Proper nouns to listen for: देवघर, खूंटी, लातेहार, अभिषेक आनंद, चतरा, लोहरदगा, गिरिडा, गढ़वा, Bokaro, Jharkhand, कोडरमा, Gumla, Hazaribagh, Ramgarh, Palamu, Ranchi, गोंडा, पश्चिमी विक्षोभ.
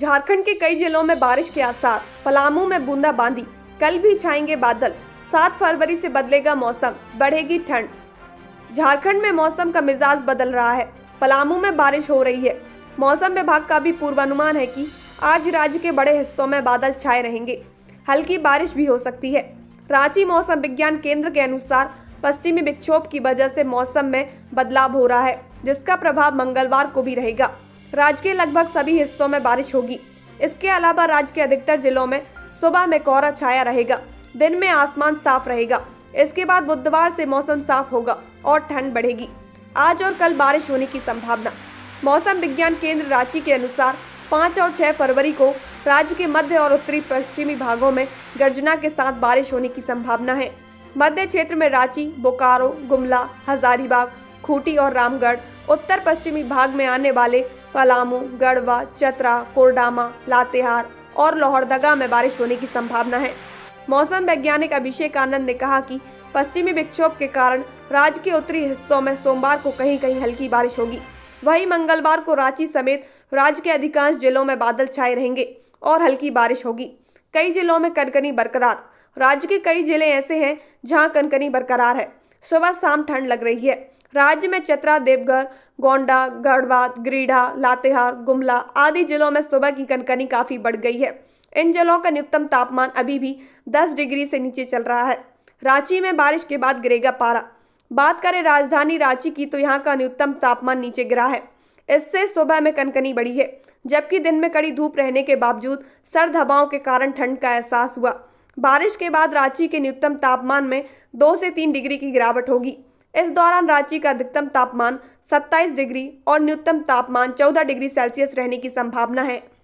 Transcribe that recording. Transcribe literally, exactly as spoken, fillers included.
झारखंड के कई जिलों में बारिश के आसार, पलामू में बूंदाबांदी, कल भी छाएंगे बादल। सात फरवरी से बदलेगा मौसम, बढ़ेगी ठंड। झारखंड में मौसम का मिजाज बदल रहा है, पलामू में बारिश हो रही है। मौसम विभाग का भी पूर्वानुमान है कि आज राज्य के बड़े हिस्सों में बादल छाए रहेंगे, हल्की बारिश भी हो सकती है। रांची मौसम विज्ञान केंद्र के अनुसार पश्चिमी विक्षोभ की वजह से मौसम में बदलाव हो रहा है, जिसका प्रभाव मंगलवार को भी रहेगा। राज्य के लगभग सभी हिस्सों में बारिश होगी। इसके अलावा राज्य के अधिकतर जिलों में सुबह में कोहरा छाया रहेगा, दिन में आसमान साफ रहेगा। इसके बाद बुधवार से मौसम साफ होगा और ठंड बढ़ेगी। आज और कल बारिश होने की संभावना। मौसम विज्ञान केंद्र रांची के अनुसार पाँच और छह फरवरी को राज्य के मध्य और उत्तरी पश्चिमी भागों में गर्जना के साथ बारिश होने की संभावना है। मध्य क्षेत्र में रांची, बोकारो, गुमला, हजारीबाग, खूंटी और रामगढ़, उत्तर पश्चिमी भाग में आने वाले पलामू, गढ़वा, चतरा, कोडरमा, लातेहार और लोहरदगा में बारिश होने की संभावना है। मौसम वैज्ञानिक अभिषेक आनंद ने कहा कि पश्चिमी विक्षोभ के कारण राज्य के उत्तरी हिस्सों में सोमवार को कहीं कहीं हल्की बारिश होगी। वहीं मंगलवार को रांची समेत राज्य के अधिकांश जिलों में बादल छाए रहेंगे और हल्की बारिश होगी। कई जिलों में कनकनी बरकरार। राज्य के कई जिले ऐसे हैं जहां कनकनी बरकरार है, सुबह शाम ठंड लग रही है। राज्य में चतरा, देवघर, गोंडा, गढ़वा, गिरिडा, लातेहार, गुमला आदि जिलों में सुबह की कनकनी काफी बढ़ गई है। इन जिलों का न्यूनतम तापमान अभी भी दस डिग्री से नीचे चल रहा है। रांची में बारिश के बाद गिरेगा पारा। बात करें राजधानी रांची की तो यहाँ का न्यूनतम तापमान नीचे गिरा है, इससे सुबह में कनकनी बढ़ी है, जबकि दिन में कड़ी धूप रहने के बावजूद सर्द हवाओं के कारण ठंड का एहसास हुआ। बारिश के बाद रांची के न्यूनतम तापमान में दो से तीन डिग्री की गिरावट होगी। इस दौरान रांची का अधिकतम तापमान सत्ताईस डिग्री और न्यूनतम तापमान चौदह डिग्री सेल्सियस रहने की संभावना है।